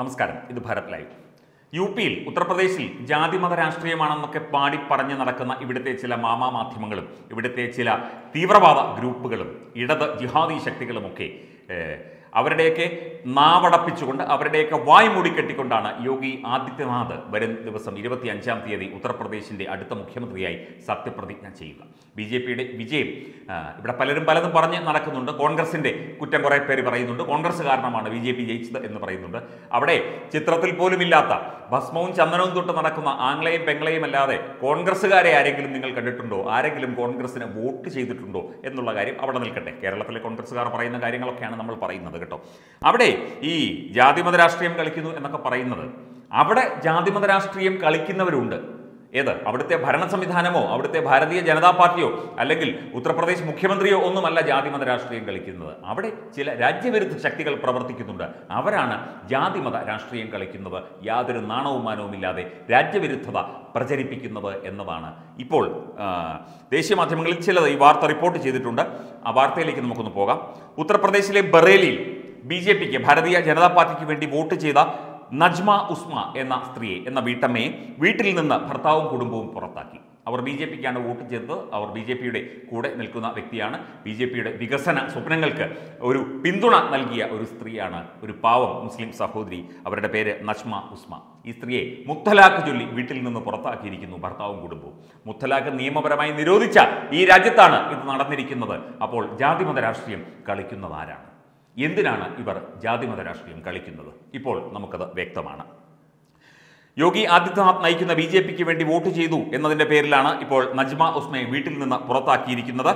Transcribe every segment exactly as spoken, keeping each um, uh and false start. നമസ്കാരം. ഇത് Bharat live. U പിയിൽ ഉത്തർപ്രദേശിൽ ജാതിമത രാഷ്ട്രീയമാണെന്നൊക്കെ പാടിപ്പറഞ്ഞ് നടക്കുന്ന ഇവിടുത്തെ ചില മാമാ മാധ്യമങ്ങളും ഇവിടുത്തെ ചില തീവ്രവാദ ഗ്രൂപ്പുകളും ഇടത് ജിഹാദി ശക്തികളുമൊക്കെ അവരുടെയൊക്കെ നാവടപ്പിച്ചുകൊണ്ട് അവരുടെയൊക്കെ വായ് മൂടിക്കെട്ടിക്കൊണ്ടാണ് യോഗി ആദിത്യനാഥ് വരും ദിവസം ഇരുപത്തി അഞ്ചാം തീയതി ഉത്തർപ്രദേശിൻ്റെ അടുത്ത മുഖ്യമന്ത്രിയായി സത്യപ്രതിജ്ഞ ചെയ്യുക. ബി ജെ പിയുടെ വിജയം ഇവിടെ പലരും പലതും പറഞ്ഞ് നടക്കുന്നുണ്ട്. കോൺഗ്രസിൻ്റെ കുറ്റം കുറേ പേര് പറയുന്നുണ്ട്. കോൺഗ്രസ് കാരണമാണ് ബി ജെ പി ജയിച്ചത് എന്ന് പറയുന്നുണ്ട്. അവിടെ ചിത്രത്തിൽ പോലും ഇല്ലാത്ത ഭസ്മവും ചന്ദനവും തൊട്ട് നടക്കുന്ന ആംഗ്ലയും പെങ്ങളെയും അല്ലാതെ കോൺഗ്രസ്സുകാരെ ആരെങ്കിലും നിങ്ങൾ കണ്ടിട്ടുണ്ടോ? ആരെങ്കിലും കോൺഗ്രസിന് വോട്ട് ചെയ്തിട്ടുണ്ടോ എന്നുള്ള കാര്യം അവിടെ നിൽക്കട്ടെ. കേരളത്തിലെ കോൺഗ്രസ്സുകാർ പറയുന്ന കാര്യങ്ങളൊക്കെയാണ് നമ്മൾ പറയുന്നത് കേട്ടോ. അവിടെ ഈ ജാതിമത രാഷ്ട്രീയം കളിക്കുന്നു എന്നൊക്കെ പറയുന്നത്, അവിടെ ജാതിമത രാഷ്ട്രീയം കളിക്കുന്നവരുണ്ട്. ഏത് അവിടുത്തെ ഭരണ സംവിധാനമോ അവിടുത്തെ ഭാരതീയ ജനതാ പാർട്ടിയോ അല്ലെങ്കിൽ ഉത്തർപ്രദേശ് മുഖ്യമന്ത്രിയോ ഒന്നുമല്ല ജാതിമത രാഷ്ട്രീയം കളിക്കുന്നത്. അവിടെ ചില രാജ്യവിരുദ്ധ ശക്തികൾ പ്രവർത്തിക്കുന്നുണ്ട്. അവരാണ് ജാതിമത രാഷ്ട്രീയം കളിക്കുന്നത്, യാതൊരു നാണവും മാനവുമില്ലാതെ രാജ്യവിരുദ്ധത പ്രചരിപ്പിക്കുന്നത് എന്നതാണ് ഇപ്പോൾ ദേശീയ മാധ്യമങ്ങളിൽ ചിലത് ഈ വാർത്ത റിപ്പോർട്ട് ചെയ്തിട്ടുണ്ട്. ആ വാർത്തയിലേക്ക് നമുക്കൊന്ന് പോകാം. ഉത്തർപ്രദേശിലെ ബറേലിയിൽ ബി ജെ പിക്ക് ഭാരതീയ ജനതാ പാർട്ടിക്ക് വേണ്ടി വോട്ട് ചെയ്ത നജ്മ ഉസ്മ എന്ന സ്ത്രീയെ എന്ന വീട്ടമ്മയെ വീട്ടിൽ നിന്ന് ഭർത്താവും കുടുംബവും പുറത്താക്കി. അവർ ബി ജെ പിക്കാണ് വോട്ട് ചെയ്തത്. അവർ ബി ജെ പിയുടെ കൂടെ നിൽക്കുന്ന വ്യക്തിയാണ്. ബി ജെ പിയുടെ വികസന സ്വപ്നങ്ങൾക്ക് ഒരു പിന്തുണ നൽകിയ ഒരു സ്ത്രീയാണ്, ഒരു പാവം മുസ്ലിം സഹോദരി. അവരുടെ പേര് നജ്മ ഉസ്മ. ഈ സ്ത്രീയെ മുത്തലാഖ് ചൊല്ലി വീട്ടിൽ നിന്ന് പുറത്താക്കിയിരിക്കുന്നു ഭർത്താവും കുടുംബവും. മുത്തലാഖ് നിയമപരമായി നിരോധിച്ച ഈ രാജ്യത്താണ് ഇത് നടന്നിരിക്കുന്നത്. അപ്പോൾ ജാതിമത രാഷ്ട്രീയം കളിക്കുന്നത് ആരാണ്? എന്തിനാണ് ഇവർ ജാതിമത രാഷ്ട്രീയം കളിക്കുന്നത്? ഇപ്പോൾ നമുക്കത് വ്യക്തമാണ്. യോഗി ആദിത്യനാഥ് നയിക്കുന്ന ബി ജെ പിക്ക് വേണ്ടി വോട്ട് ചെയ്തു എന്നതിൻ്റെ പേരിലാണ് ഇപ്പോൾ നജ്മ ഉസ്മയെ വീട്ടിൽ നിന്ന് പുറത്താക്കിയിരിക്കുന്നത്.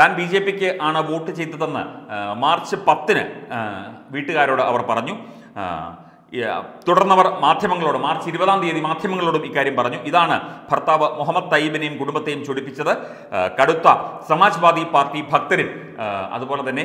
താൻ ബി ജെ പിക്ക് ആണ് വോട്ട് ചെയ്തതെന്ന് മാർച്ച് പത്തിന് വീട്ടുകാരോട് അവർ പറഞ്ഞു. തുടർന്നവർ മാധ്യമങ്ങളോട് മാർച്ച് ഇരുപതാം തീയതി മാധ്യമങ്ങളോടും ഇക്കാര്യം പറഞ്ഞു. ഇതാണ് ഭർത്താവ് മുഹമ്മദ് തയ്യിബിനെയും കുടുംബത്തെയും ചൊടിപ്പിച്ചത്. കടുത്ത സമാജ്വാദി പാർട്ടി ഭക്തരും അതുപോലെ തന്നെ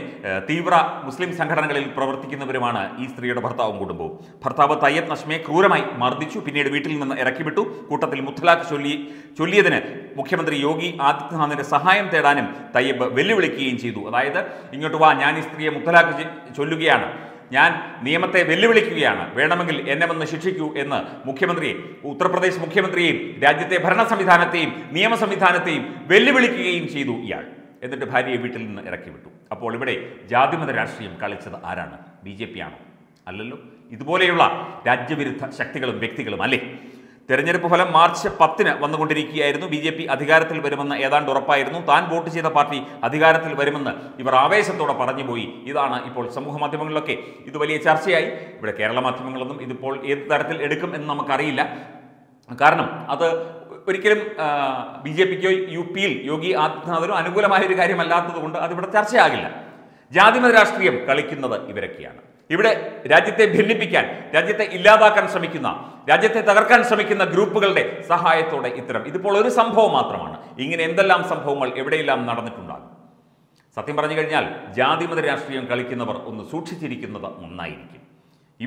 തീവ്ര മുസ്ലിം സംഘടനകളിൽ പ്രവർത്തിക്കുന്നവരുമാണ് ഈ സ്ത്രീയുടെ ഭർത്താവും കുടുംബവും. ഭർത്താവ് തയ്യബ് നജ്മയെ ക്രൂരമായി മർദ്ദിച്ചു, പിന്നീട് വീട്ടിൽ നിന്ന് ഇറക്കിവിട്ടു. കൂട്ടത്തിൽ മുത്തലാഖ് ചൊല്ലി ചൊല്ലിയതിന് മുഖ്യമന്ത്രി യോഗി ആദിത്യനാഥിൻ്റെ സഹായം തേടാനും തയ്യബ് വെല്ലുവിളിക്കുകയും ചെയ്തു. അതായത്, ഇങ്ങോട്ട് വാ, ഞാൻ ഈ സ്ത്രീയെ മുത്തലാഖ് ചൊല്ലുകയാണ്, ഞാൻ നിയമത്തെ വെല്ലുവിളിക്കുകയാണ്, വേണമെങ്കിൽ എന്നെ വന്ന് ശിക്ഷിക്കൂ എന്ന് മുഖ്യമന്ത്രിയെ ഉത്തർപ്രദേശ് മുഖ്യമന്ത്രിയെയും രാജ്യത്തെ ഭരണ സംവിധാനത്തെയും നിയമ സംവിധാനത്തെയും വെല്ലുവിളിക്കുകയും ചെയ്തു ഇയാൾ. എന്നിട്ട് ഭാര്യയെ വീട്ടിൽ നിന്ന് ഇറക്കിവിട്ടു. അപ്പോൾ ഇവിടെ ജാതിമത രാഷ്ട്രീയം കളിച്ചത് ആരാണ്? ബി ജെ പി ആണോ? അല്ലല്ലോ, ഇതുപോലെയുള്ള രാജ്യവിരുദ്ധ ശക്തികളും വ്യക്തികളും അല്ലേ? തെരഞ്ഞെടുപ്പ് ഫലം മാർച്ച് പത്തിന് വന്നുകൊണ്ടിരിക്കുകയായിരുന്നു. ബി ജെ പി അധികാരത്തിൽ വരുമെന്ന് ഏതാണ്ട് ഉറപ്പായിരുന്നു. താൻ വോട്ട് ചെയ്ത പാർട്ടി അധികാരത്തിൽ വരുമെന്ന് ഇവർ ആവേശത്തോടെ പറഞ്ഞുപോയി. ഇതാണ് ഇപ്പോൾ സമൂഹ മാധ്യമങ്ങളിലൊക്കെ ഇത് വലിയ ചർച്ചയായി. ഇവിടെ കേരള മാധ്യമങ്ങളൊന്നും ഇതിപ്പോൾ ഏത് തരത്തിൽ എടുക്കും എന്ന് നമുക്കറിയില്ല. കാരണം അത് ഒരിക്കലും ബി ജെ പിക്കോ യു പിയിൽ യോഗി ആദിത്യനാഥിനോ അനുകൂലമായൊരു കാര്യമല്ലാത്തതുകൊണ്ട് അതിവിടെ ചർച്ചയാകില്ല. ജാതിമത രാഷ്ട്രീയം കളിക്കുന്നത് ഇവരൊക്കെയാണ്. ഇവിടെ രാജ്യത്തെ ഭിന്നിപ്പിക്കാൻ, രാജ്യത്തെ ഇല്ലാതാക്കാൻ ശ്രമിക്കുന്ന, രാജ്യത്തെ തകർക്കാൻ ശ്രമിക്കുന്ന ഗ്രൂപ്പുകളുടെ സഹായത്തോടെ ഇത്തരം ഇതിപ്പോൾ ഒരു സംഭവം മാത്രമാണ്. ഇങ്ങനെ എന്തെല്ലാം സംഭവങ്ങൾ എവിടെയെല്ലാം നടന്നിട്ടുണ്ടാകും. സത്യം പറഞ്ഞു കഴിഞ്ഞാൽ ജാതിമത രാഷ്ട്രീയം കളിക്കുന്നവർ ഒന്ന് സൂക്ഷിച്ചിരിക്കുന്നത് നന്നായിരിക്കും.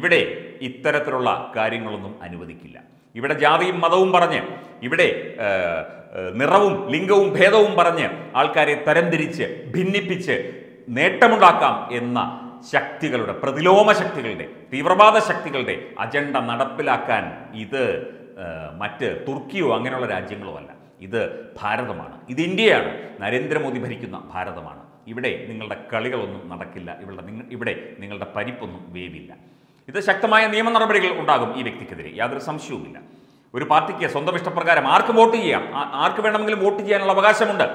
ഇവിടെ ഇത്തരത്തിലുള്ള കാര്യങ്ങളൊന്നും അനുവദിക്കില്ല. ഇവിടെ ജാതിയും മതവും പറഞ്ഞ്, ഇവിടെ നിറവും ലിംഗവും ഭേദവും പറഞ്ഞ് ആൾക്കാരെ തരംതിരിച്ച് ഭിന്നിപ്പിച്ച് നേട്ടമുണ്ടാക്കാം എന്ന ശക്തികളുടെ, പ്രതിലോമ ശക്തികളുടെ, തീവ്രവാദ ശക്തികളുടെ അജണ്ട നടപ്പിലാക്കാൻ ഇത് മറ്റ് തുർക്കിയോ അങ്ങനെയുള്ള രാജ്യങ്ങളോ അല്ല. ഇത് ഭാരതമാണ്, ഇത് ഇന്ത്യയാണ്, നരേന്ദ്രമോദി ഭരിക്കുന്ന ഭാരതമാണ്. ഇവിടെ നിങ്ങളുടെ കളികളൊന്നും നടക്കില്ല. ഇവിടെ നിങ്ങൾ ഇവിടെ നിങ്ങളുടെ പരിപ്പൊന്നും വേവില്ല. ഇത് ശക്തമായ നിയമ നടപടികൾ ഉണ്ടാകും ഈ വ്യക്തിക്കെതിരെ, യാതൊരു സംശയവുമില്ല. ഒരു പാർട്ടിക്ക് സ്വന്തം ഇഷ്ടപ്രകാരം ആർക്കും വോട്ട് ചെയ്യാം, ആർക്ക് വേണമെങ്കിലും വോട്ട് ചെയ്യാനുള്ള അവകാശമുണ്ട്.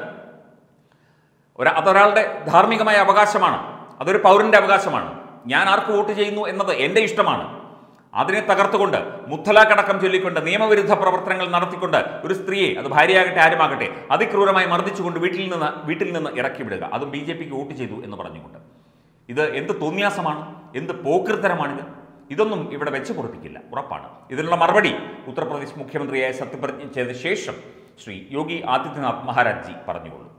ഒരു അതൊരാളുടെ ധാർമ്മികമായ അവകാശമാണ്, അതൊരു പൗരൻ്റെ അവകാശമാണ്. ഞാൻ ആർക്ക് വോട്ട് ചെയ്യുന്നു എന്നത് എൻ്റെ ഇഷ്ടമാണ്. അതിനെ തകർത്തുകൊണ്ട്, മുത്തലാഖ് അടക്കം ചൊല്ലിക്കൊണ്ട്, നിയമവിരുദ്ധ പ്രവർത്തനങ്ങൾ നടത്തിക്കൊണ്ട് ഒരു സ്ത്രീയെ, അത് ഭാര്യയാകട്ടെ ആരുമാകട്ടെ, അതിക്രൂരമായി മർദ്ദിച്ചുകൊണ്ട് വീട്ടിൽ നിന്ന് വീട്ടിൽ നിന്ന് ഇറക്കി വിടുക, അതും ബി ജെ പിക്ക് വോട്ട് ചെയ്തു എന്ന് പറഞ്ഞുകൊണ്ട്. ഇത് എന്ത് തോന്നിയാസമാണ്, എന്ത് പോക്രിത്തരമാണിത്? ഇതൊന്നും ഇവിടെ വെച്ച് പൊറിപ്പിക്കില്ല, ഉറപ്പാണ്. ഇതിനുള്ള മറുപടി ഉത്തർപ്രദേശ് മുഖ്യമന്ത്രിയായ സത്യപ്രതിജ്ഞ ചെയ്ത ശേഷം ശ്രീ യോഗി ആദിത്യനാഥ് മഹാരാജ് ജി പറഞ്ഞുകൊള്ളു.